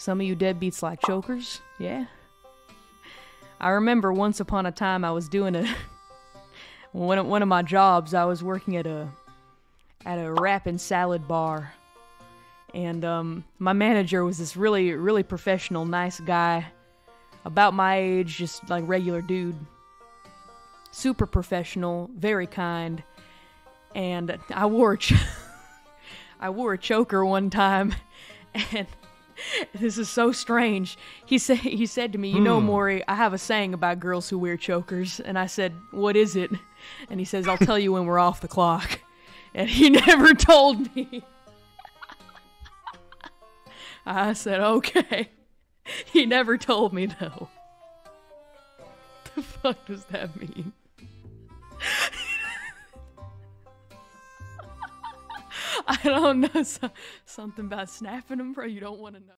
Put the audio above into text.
Some of you deadbeats like chokers, yeah? I remember once upon a time I was doing a... one of my jobs, I was working at a wrap and salad bar. And my manager was this really, really professional, nice guy. About my age, just like regular dude. Super professional, very kind. And I wore I wore a choker one time, and this is so strange. He said to me, "You know, Mori, I have a saying about girls who wear chokers." And I said, "What is it?" And he says, "I'll tell you when we're off the clock." And he never told me. I said, "Okay." He never told me though. What the fuck does that mean? I don't know, something about snapping them, bro. You don't want to know.